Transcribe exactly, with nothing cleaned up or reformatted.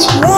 It's